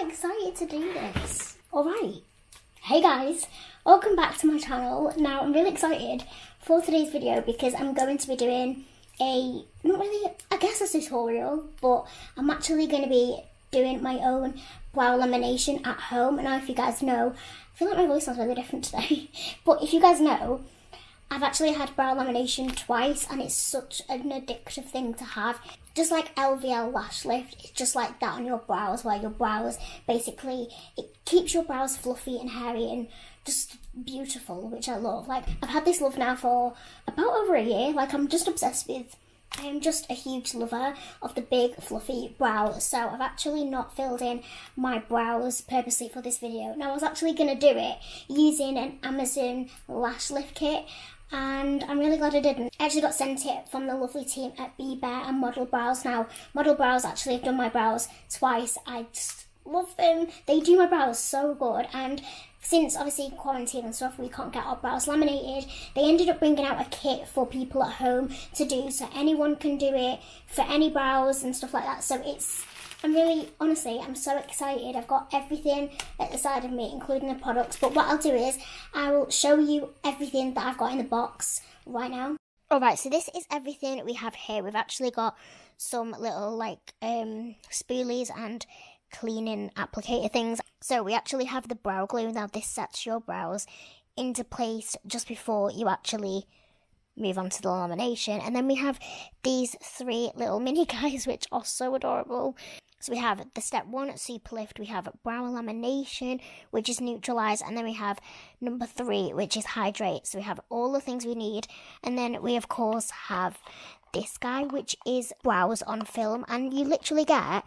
so excited to do this. Alright, hey guys, welcome back to my channel. Now I'm really excited for today's video because I'm going to be doing a, not really, I guess a tutorial, but I'm actually going to be doing my own brow lamination at home. And if you guys know, I feel like my voice sounds really different today, but if you guys know, I've actually had brow lamination twice and it's such an addictive thing to have. Just like LVL lash lift, it's just like that on your brows, where your brows basically, it keeps your brows fluffy and hairy and just beautiful, which I love. Like, I've had this love now for about over a year. Like, I'm just obsessed with, I am just a huge lover of the big fluffy brow. So I've actually not filled in my brows purposely for this video. Now I was actually going to do it using an Amazon lash lift kit, and I'm really glad I didn't. I actually got sent it from the lovely team at B-Bear and Model Brows. Now, Model Brows actually have done my brows twice. I just love them. They do my brows so good. And since, obviously, quarantine and stuff, we can't get our brows laminated, they ended up bringing out a kit for people at home to do. So anyone can do it for any brows and stuff like that. So it's... I'm really, honestly, I'm so excited. I've got everything at the side of me, including the products. But what I'll do is I will show you everything that I've got in the box right now. Alright, so this is everything we have here. We've actually got some little, like, spoolies and cleaning applicator things. So we actually have the brow glue. Now, this sets your brows into place just before you actually move on to the lamination. And then we have these three little mini guys, which are so adorable. So we have the step one, super lift, we have brow lamination, which is neutralize, and then we have number three, which is hydrate. So we have all the things we need. And then we, of course, have this guy, which is brows on film. And you literally get,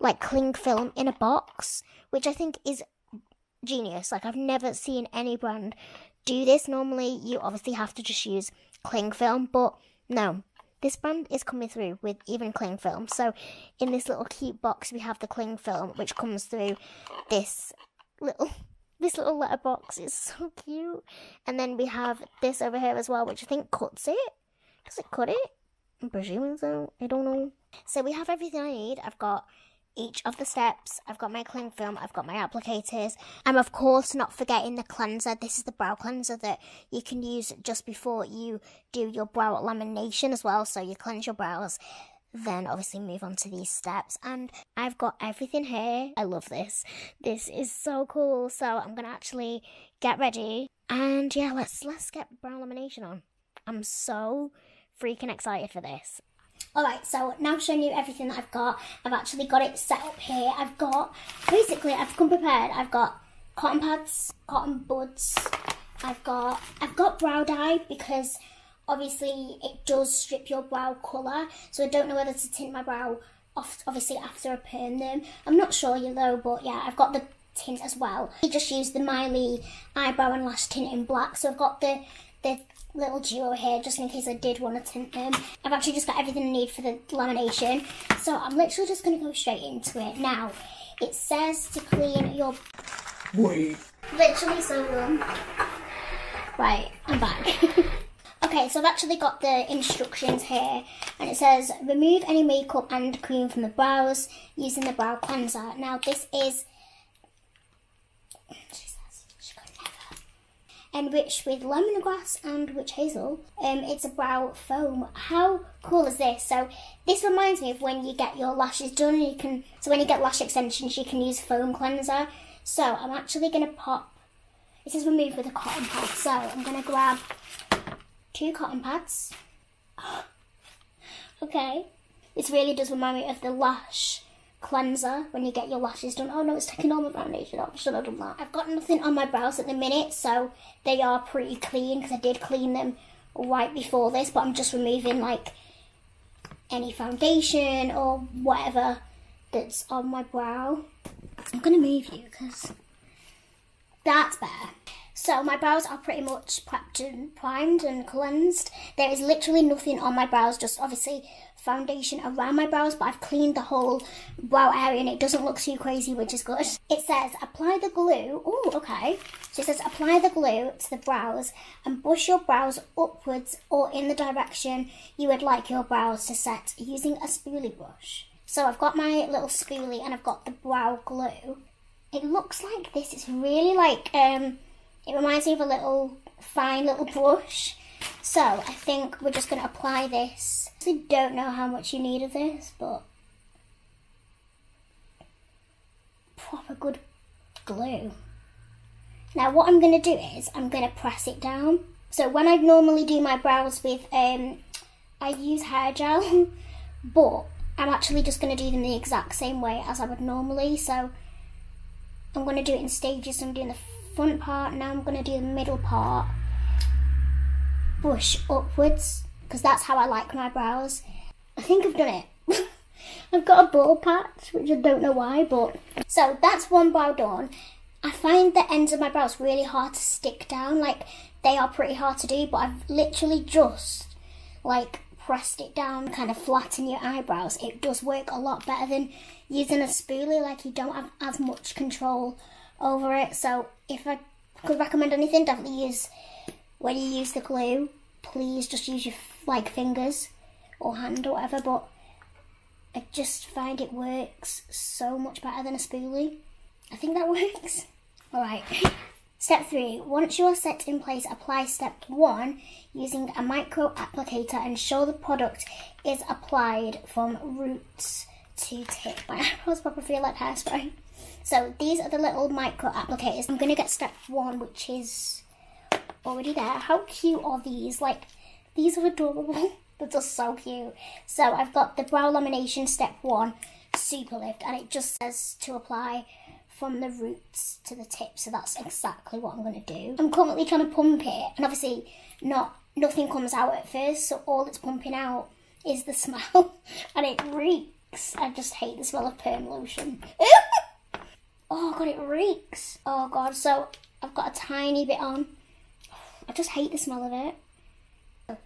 like, cling film in a box, which I think is genius. Like, I've never seen any brand do this. Normally, you obviously have to just use cling film, but no. This brand is coming through with even cling film. So in this little cute box, we have the cling film, which comes through this little letterbox. It's so cute. And then we have this over here as well, which I think cuts it. Does it cut it? I'm presuming so. I don't know. So we have everything I need. I've got each of the steps, I've got my cling film, I've got my applicators. I'm of course not forgetting the cleanser. This is the brow cleanser that you can use just before you do your brow lamination as well. So you cleanse your brows, then obviously move on to these steps. And I've got everything here. I love this. This is so cool. So I'm gonna actually get ready. And yeah, let's get brow lamination on. I'm so freaking excited for this. Alright, so now I've shown you everything that I've got. I've actually got it set up here. I've got, basically, I've come prepared. I've got cotton pads, cotton buds. I've got brow dye because obviously it does strip your brow colour. So I don't know whether to tint my brow off, obviously, after I perm them. I'm not sure though, but yeah, I've got the tint as well. I just used the Miley eyebrow and lash tint in black. So I've got the little duo here, just in case I did want to tint them. I've actually just got everything I need for the lamination, so I'm literally just going to go straight into it. Now, it says to clean your... Wait. Literally so wrong. Right, I'm back. Okay, so I've actually got the instructions here, and it says, remove any makeup and cream from the brows using the brow cleanser. Now, this is... enriched with lemongrass and witch hazel. It's a brow foam. How cool is this? So this reminds me of when you get your lashes done, and you can, so when you get lash extensions, you can use foam cleanser. So I'm actually going to pop, it says remove with a cotton pad, so I'm going to grab two cotton pads. Okay, this really does remind me of the lash cleanser when you get your lashes done. Oh no, it's taking all my foundation off. I should have done that. I've got nothing on my brows at the minute, so they are pretty clean because I did clean them right before this, but I'm just removing like any foundation or whatever that's on my brow. I'm gonna move you because that's better. So my brows are pretty much prepped and primed and cleansed. There is literally nothing on my brows, just obviously foundation around my brows, but I've cleaned the whole brow area and it doesn't look too crazy, which is good. It says apply the glue. Oh, okay. So it says apply the glue to the brows and brush your brows upwards or in the direction you would like your brows to set using a spoolie brush. So I've got my little spoolie and I've got the brow glue. It looks like this. It's really like, it reminds me of a little fine little brush. So I think we're just going to apply this. I don't know how much you need of this, but proper good glue. Now what I'm going to do is I'm going to press it down. So when I normally do my brows with, I use hair gel, but I'm actually just going to do them the exact same way as I would normally. So I'm going to do it in stages. So I'm doing the front part, now I'm going to do the middle part. Brush upwards, because that's how I like my brows. I think I've done it. I've got a bald patch, which I don't know why, but... So that's one brow done. I find the ends of my brows really hard to stick down, like they are pretty hard to do, but I've literally just like pressed it down, kind of flatten your eyebrows. It does work a lot better than using a spoolie, like you don't have as much control over it. So if I could recommend anything, definitely use, when you use the glue, please just use your like fingers or hand or whatever, but I just find it works so much better than a spoolie. I think that works. Alright, step 3. Once you are set in place, apply step 1 using a micro applicator and ensure the product is applied from roots to tip. My eyebrows probably feel like hairspray. So these are the little micro applicators. I'm going to get step 1, which is already there. How cute are these? Like, these are adorable. They're just so cute. So I've got the brow lamination step 1 super lift, and it just says to apply from the roots to the tip, so that's exactly what I'm going to do. I'm currently trying to pump it, and obviously nothing comes out at first, so all it's pumping out is the smell, and it reeks. I just hate the smell of perm lotion. Oh god, it reeks. Oh god, so I've got a tiny bit on. I just hate the smell of it.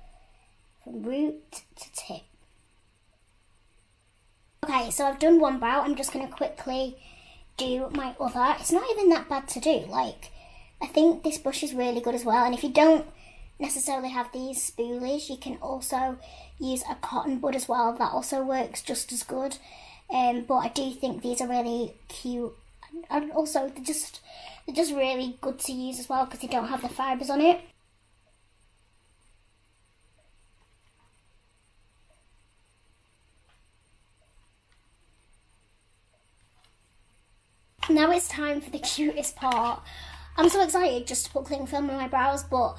From root to tip. Okay, so I've done one brow. I'm just going to quickly do my other. It's not even that bad to do. Like, I think this brush is really good as well, and if you don't necessarily have these spoolies, you can also use a cotton bud as well. That also works just as good, but I do think these are really cute, and also they're just really good to use as well, because they don't have the fibres on it. Now it's time for the cutest part. I'm so excited just to put cling film on my brows, but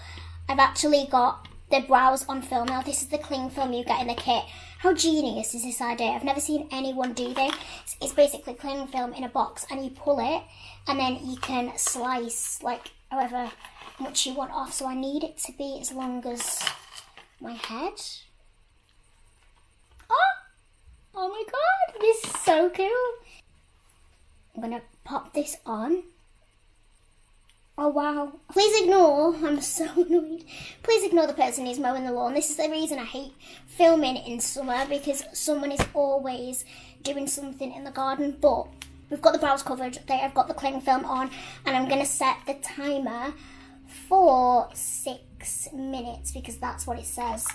I've actually got the brows on film now. This is the cling film you get in the kit. How genius is this idea? I've never seen anyone do this. It's basically cling film in a box, and you pull it, and then you can slice like however much you want off. So I need it to be as long as my head. Oh! Oh my god, this is so cool. I'm gonna pop this on. Oh wow. Please ignore, I'm so annoyed. Please ignore the person who's mowing the lawn. This is the reason I hate filming in summer, because someone is always doing something in the garden. But we've got the brows covered, I've got the cling film on, and I'm gonna set the timer for 6 minutes, because that's what it says.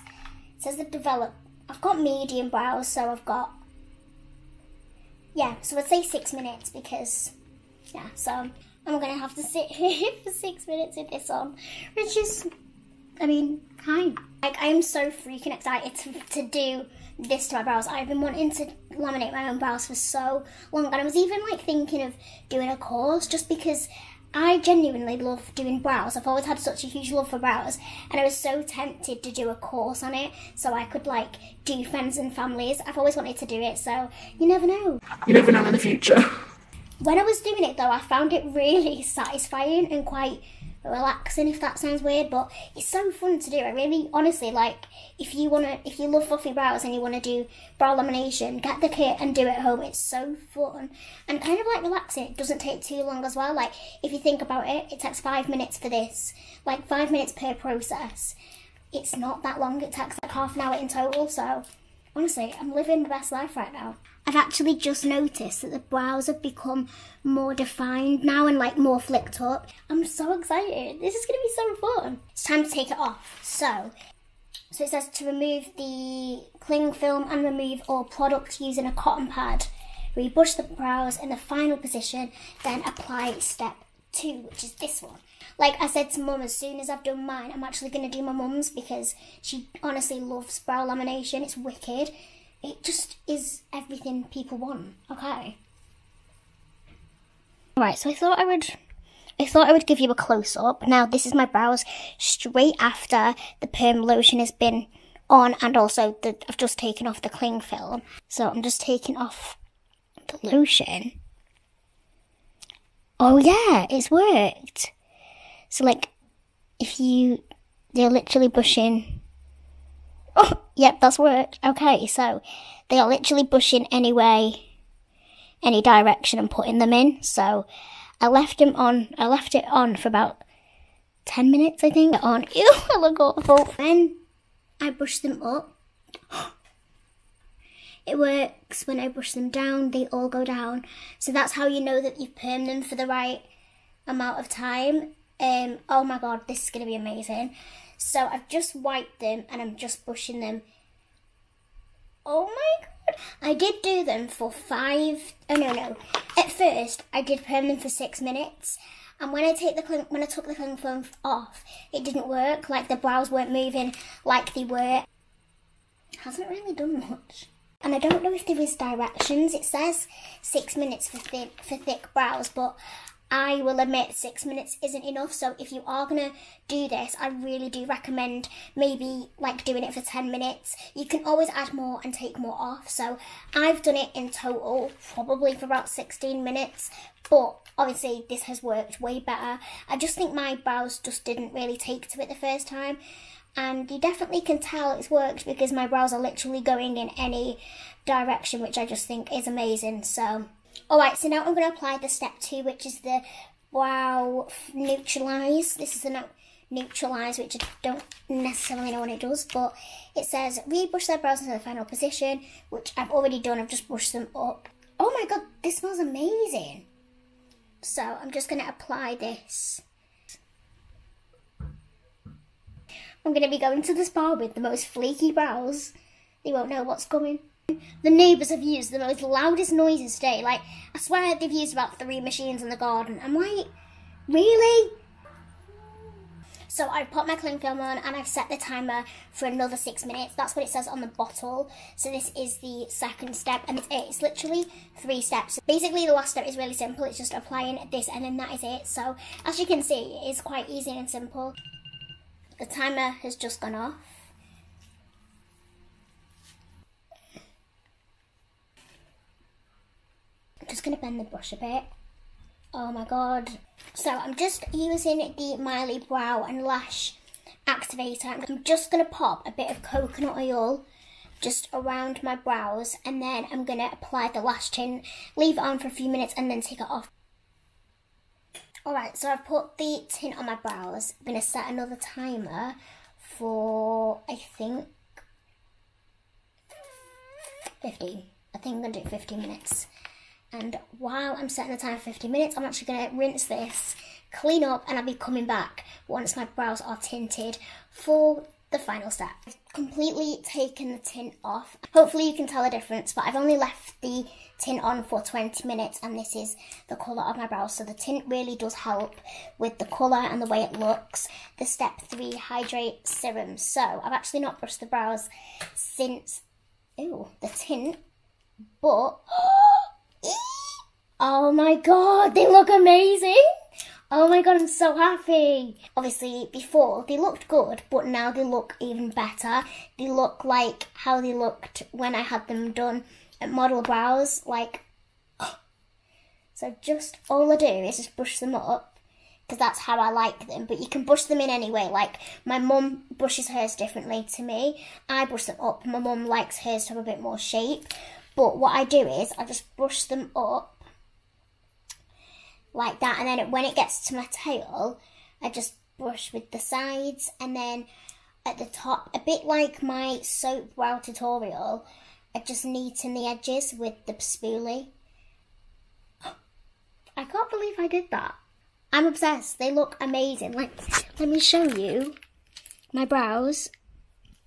It says the develop. I've got medium brows, so I've got, yeah, so I'd say 6 minutes, because, yeah, so I'm going to have to sit here for 6 minutes with this on, which is, I mean, kind. Like, I am so freaking excited to do this to my brows. I've been wanting to laminate my own brows for so long, and I was even, like, thinking of doing a course, just because I genuinely love doing brows. I've always had such a huge love for brows, and I was so tempted to do a course on it, so I could like do friends and families. I've always wanted to do it, so you never know. You never know in the future. When I was doing it though, I found it really satisfying and quite relaxing, if that sounds weird, but it's so fun to do. I really, honestly, like, if you love fluffy brows and you want to do brow lamination, get the kit and do it at home. It's so fun and kind of like relaxing. It doesn't take too long as well. Like, if you think about it, it takes 5 minutes for this, like 5 minutes per process. It's not that long. It takes like half an hour in total. So honestly, I'm living the best life right now. I've actually just noticed that the brows have become more defined now and like more flicked up. I'm so excited. This is going to be so fun. It's time to take it off. So So it says to remove the cling film and remove all product using a cotton pad. Rebrush the brows in the final position, then apply step 2, which is this one. Like I said to Mum, as soon as I've done mine, I'm actually going to do my Mum's, because she honestly loves brow lamination. It's wicked. It just is everything people want, okay? Alright, so I thought I would give you a close-up. Now, this is my brows straight after the perm lotion has been on, and also I've just taken off the cling film. So I'm just taking off the lotion. Oh yeah, it's worked. So like, they're literally brushing. Oh, yep, that's worked. Okay, so they are literally brushing any way, any direction, and putting them in. So I left it on for about 10 minutes, I think. Ew, I look awful. Then I brush them up. It works when I brush them down, they all go down. So that's how you know that you've permed them for the right amount of time. Oh my God, this is going to be amazing. So I've just wiped them and I'm just brushing them. Oh my God. I did do them for at first I did perm them for 6 minutes, and when I took the cling film off, it didn't work. Like, the brows weren't moving like they were. It hasn't really done much. And I don't know if there is directions. It says 6 minutes for thick brows, but I will admit 6 minutes isn't enough. So if you are going to do this, I really do recommend maybe like doing it for 10 minutes. You can always add more and take more off. So I've done it in total probably for about 16 minutes. But obviously this has worked way better. I just think my brows just didn't really take to it the first time. And you definitely can tell it's worked because my brows are literally going in any direction, which I just think is amazing. So... Alright, so now I'm going to apply the step 2, which is the brow neutralise. This is the neutralise, which I don't necessarily know what it does, but it says rebrush their brows into the final position, which I've already done. I've just brushed them up. Oh my God, this smells amazing. So I'm just going to apply this. I'm going to be going to the spa with the most flaky brows. They won't know what's coming. The neighbours have used the most loudest noises today. Like, I swear they've used about 3 machines in the garden. I'm like, really? So I've put my cling film on and I've set the timer for another 6 minutes. That's what it says on the bottle. So this is the second step, and it's literally 3 steps. Basically, the last step is really simple. It's just applying this, and then that is it. So as you can see, it is quite easy and simple. The timer has just gone off. Just going to bend the brush a bit. Oh my God. So I'm just using the Miley brow and lash activator. I'm just going to pop a bit of coconut oil just around my brows, and then I'm going to apply the lash tint, leave it on for a few minutes, and then take it off. Alright, so I've put the tint on my brows. I'm going to set another timer for, I think, 15. I think I'm going to do 15 minutes. And while I'm setting the time for 15 minutes, I'm actually going to rinse this, clean up, and I'll be coming back once my brows are tinted for the final step. I've completely taken the tint off. Hopefully you can tell the difference, but I've only left the tint on for 20 minutes, and this is the colour of my brows. So the tint really does help with the colour and the way it looks. The step 3 hydrate serum. So I've actually not brushed the brows since, the tint, but... Oh my God, they look amazing. Oh my God, I'm so happy. Obviously, before they looked good, but now they look even better. They look like how they looked when I had them done at Model Brows. Like, so just all I do is just brush them up, because that's how I like them. But you can brush them in any way. Like, my mum brushes hers differently to me. I brush them up. My mum likes hers to have a bit more shape. But what I do is I just brush them up like that, and then when it gets to my tail, I just brush with the sides, and then at the top, a bit like my soap brow tutorial, I just neaten the edges with the spoolie. I can't believe I did that. I'm obsessed. They look amazing. Like, let me show you my brows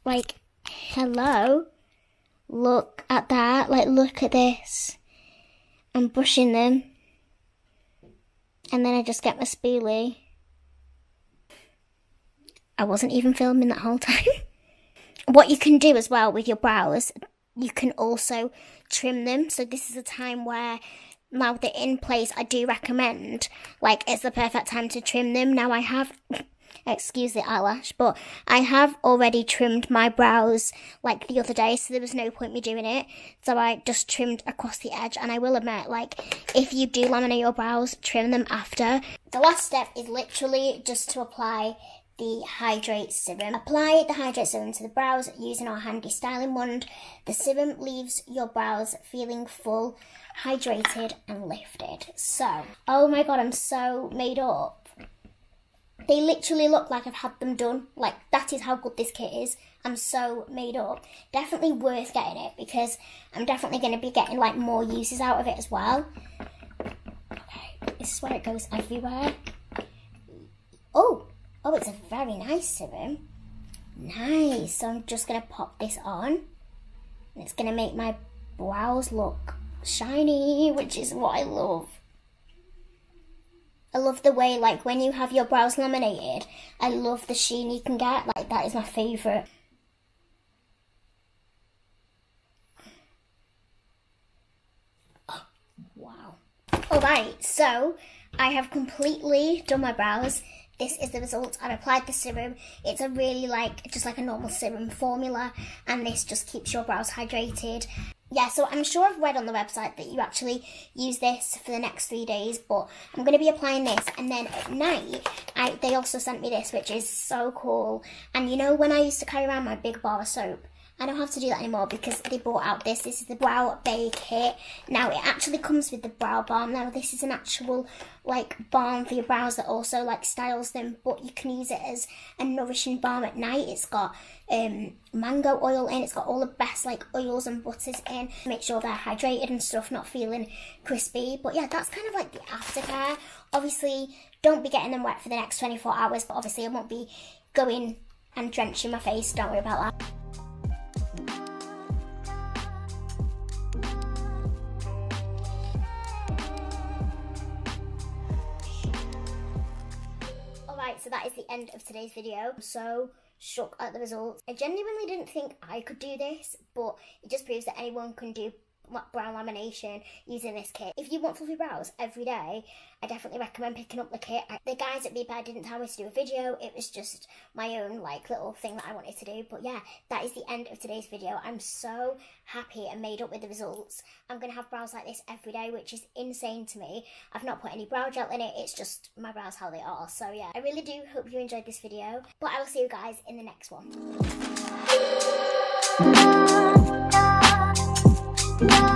like, hello, look at that, like, look at this. I'm brushing them. And then I just get my spoolie. I wasn't even filming that whole time. What you can do as well with your brows, you can also trim them. So this is a time where, now they're in place, I do recommend, like, it's the perfect time to trim them. Now I have, excuse the eyelash, but I have already trimmed my brows, like, the other day, so there was no point me doing it. So I just trimmed across the edge, and I will admit, like, if you do laminate your brows, trim them after. The last step is literally just to apply the hydrate serum. Apply the hydrate serum to the brows using our handy styling wand. The serum leaves your brows feeling full, hydrated and lifted. So, oh my god, I'm so made up. They literally look like I've had them done. Like, that is how good this kit is. I'm so made up. Definitely worth getting it because I'm definitely going to be getting, like, more uses out of it as well. Okay, this is where it goes everywhere. Oh, it's a very nice serum. Nice. So I'm just going to pop this on. And it's going to make my brows look shiny, which is what I love. I love the way, like, when you have your brows laminated, I love the sheen you can get. Like, that is my favourite. Oh, wow. Alright, so I have completely done my brows. This is the result. I've applied the serum. It's a really, like, just like a normal serum formula, and this just keeps your brows hydrated. Yeah, so I'm sure I've read on the website that you actually use this for the next 3 days, but I'm going to be applying this, and then at night, they also sent me this, which is so cool. And you know when I used to carry around my big bar of soap? I don't have to do that anymore because they brought out this. This is the Brow Bay Kit. Now, it actually comes with the brow balm. Now, this is an actual, like, balm for your brows that also, like, styles them. But you can use it as a nourishing balm at night. It's got mango oil in. It's got all the best, like, oils and butters in. Make sure they're hydrated and stuff, not feeling crispy. But, yeah, that's kind of, like, the aftercare. Obviously, don't be getting them wet for the next 24 hours. But, obviously, I won't be going and drenching my face. Don't worry about that. So that is the end of today's video. I'm so shook at the results. I genuinely didn't think I could do this, but it just proves that anyone can do brow lamination using this kit. If you want fluffy brows every day, I definitely recommend picking up the kit. The guys at B-Bear didn't tell me to do a video, it was just my own, like, little thing that I wanted to do. But yeah, that is the end of today's video. I'm so happy and made up with the results. I'm going to have brows like this every day, which is insane to me. I've not put any brow gel in it, it's just my brows how they are. So yeah, I really do hope you enjoyed this video, but I will see you guys in the next one. Bye.